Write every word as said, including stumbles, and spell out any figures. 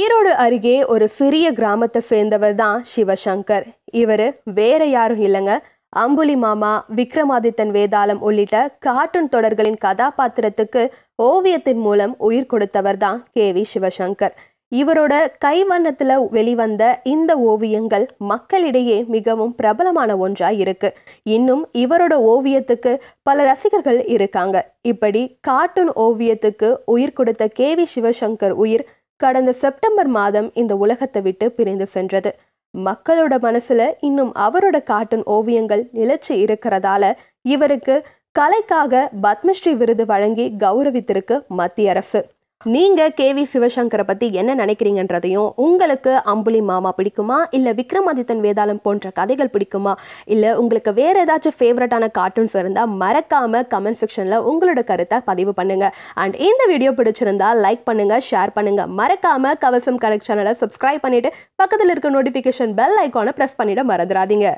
ஈரோடு அருகே ஒரு சிறிய கிராமத்தை சேர்ந்தவர் தான் சிவசங்கர். இவர் வேற யாரும் இல்லங்க, அம்புலிமாமா, விக்ரமாதித்தன் வேதாளம் உள்ளிட்ட கார்ட்டூன் தொடர்களின் கதாபாத்திரத்துக்கு ஓவியத்தின் மூலம் உயிர் கொடுத்தவர் தான் கேவி சிவசங்கர். இவரோட கைவண்ணத்துல வெளிவந்த இந்த ஓவியங்கள் மக்களிடையே மிகவும் பிரபலமான ஒன்றா இருக்கு. இன்னும் இவரோட ஓவியத்துக்கு பல ரசிகர்கள் இருக்காங்க. இப்படி கார்ட்டூன் ஓவியத்துக்கு உயிர் கொடுத்த கேவி சிவசங்கர் உயிர் கடந்த செப்டம்பர் மாதம் இந்த உலகத்தை விட்டு பிரிந்து சென்றது. மக்களோட மனசுல இன்னும் அவரோட கார்ட்டூன் ஓவியங்கள் நிலைச்சு இருக்கிறதால இவருக்கு கலைக்காக பத்மஸ்ரீ விருது வழங்கி கௌரவித்திருக்கு மத்திய அரசு. நீங்க கேவி சிவசங்கரை பத்தி என்ன நினைக்கிறீங்கன்றதையும், உங்களுக்கு அம்புலிமாமா பிடிக்குமா, இல்ல விக்ரமாதித்தன் வேதாளம் போன்ற கதைகள் பிடிக்குமா, இல்ல உங்களுக்கு வேற ஏதாச்சும் ஃபேவரட்டான கார்ட்டூன்ஸ் இருந்தா மறக்காம கமெண்ட் செக்ஷன்ல உங்களோட கருத்தை பதிவு பண்ணுங்க. அண்ட் இந்த வீடியோ பிடிச்சிருந்தா லைக் பண்ணுங்க, ஷேர் பண்ணுங்க. மறக்காம கவசம் கனெக்ட் சேனலை சப்ஸ்கிரைப் பண்ணிட்டு பக்கத்துல இருக்க நோட்டிபிகேஷன் பெல் ஐக்கானை பிரஸ் பண்ணிட மறந்துடாதீங்க.